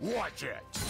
Watch it!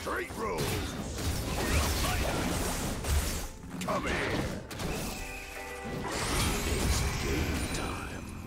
Straight rules. Come here. It's game time.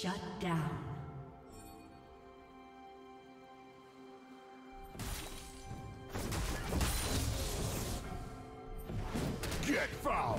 Shut down. Get fouled!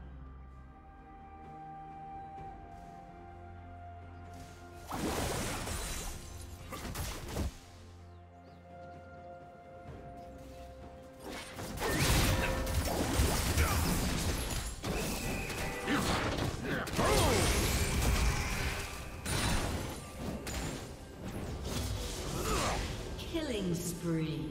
Killing spree.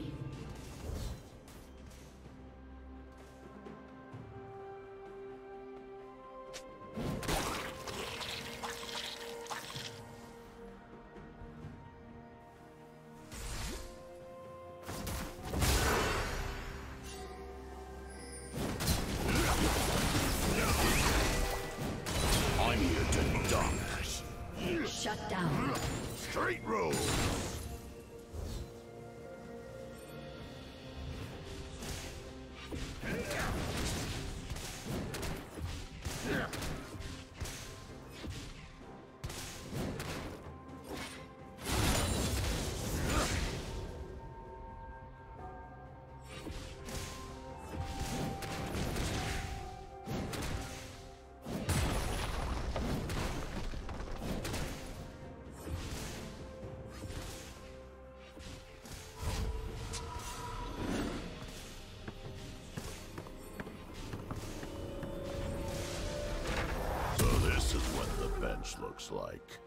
Looks like.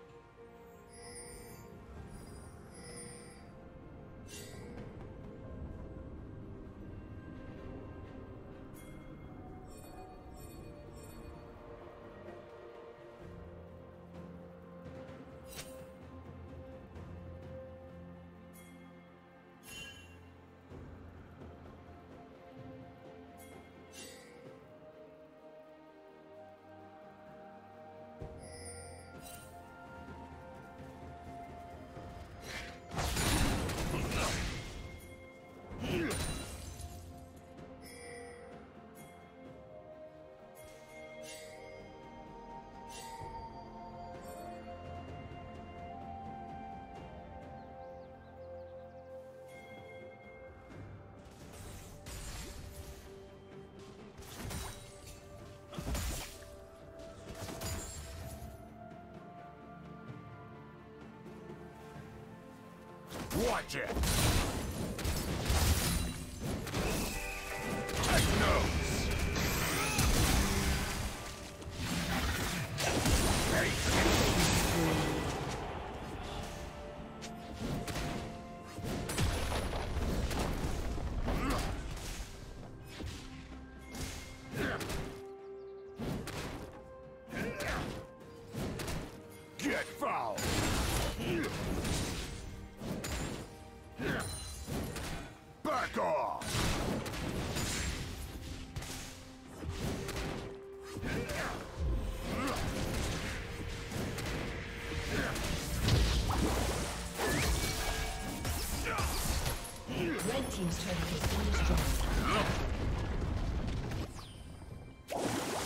Watch it!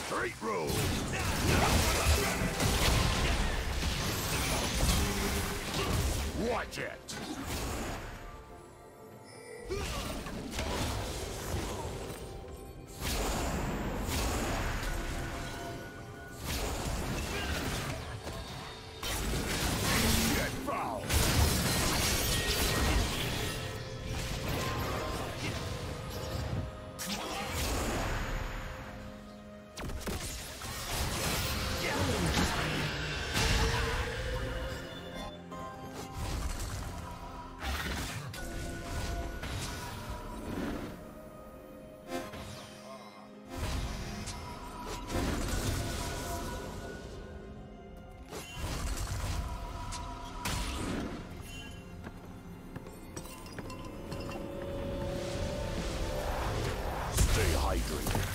Straight road. Watch it. hydrated.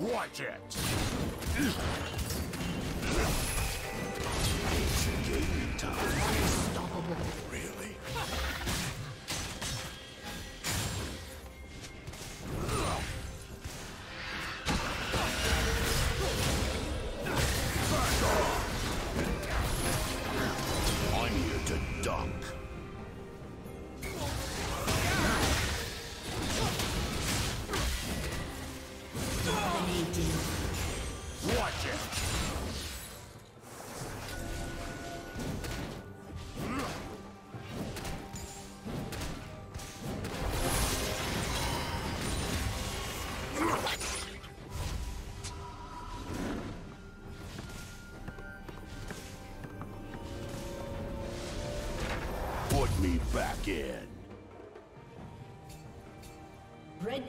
Watch it! It's game time. Unstoppable. Really? Back off! I'm here to dunk. Back in. Red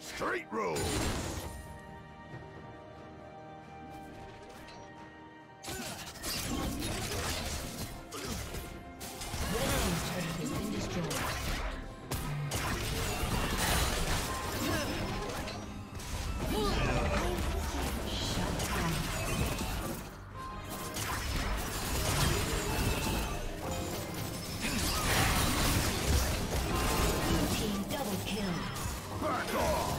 Straight road! Back off!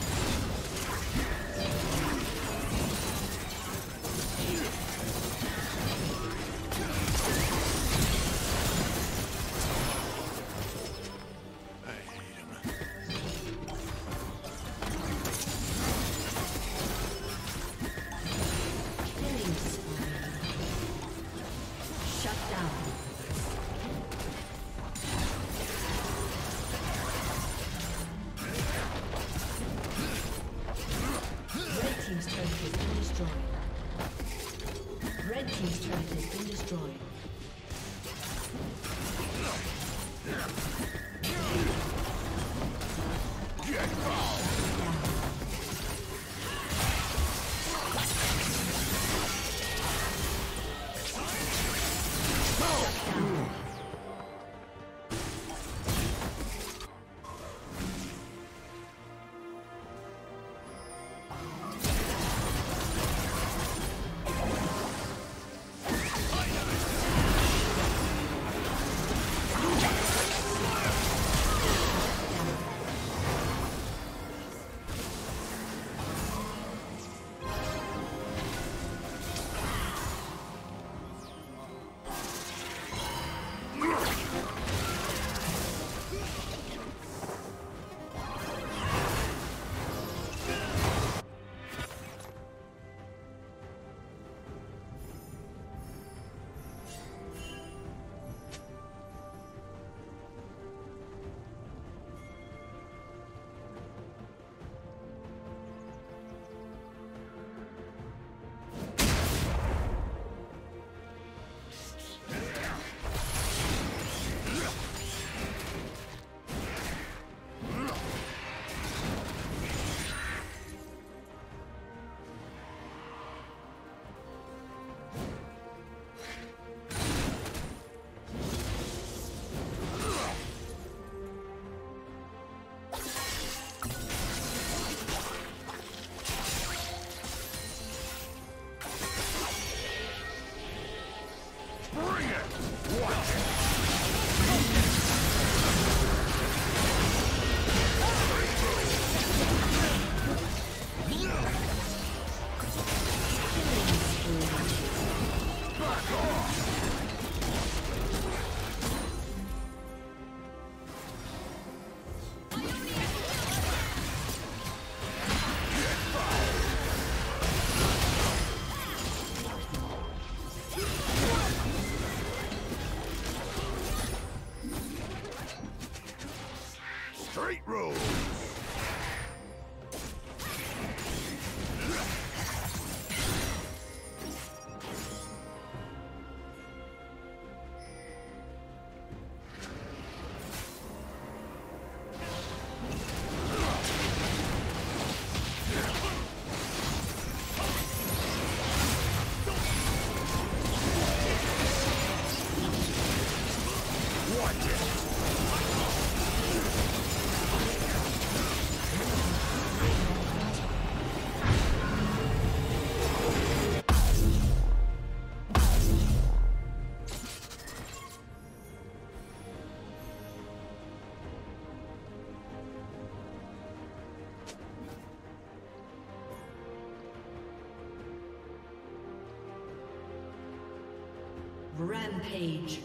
straight road. Rampage.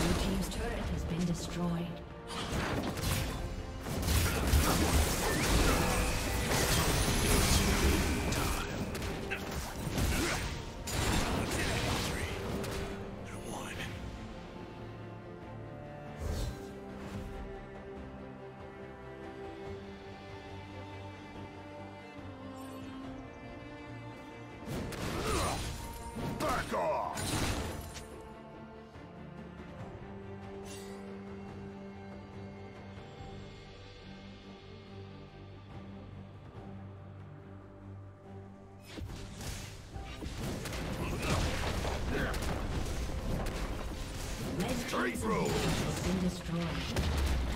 Your team's turret has been destroyed. Straight road. It's been destroyed.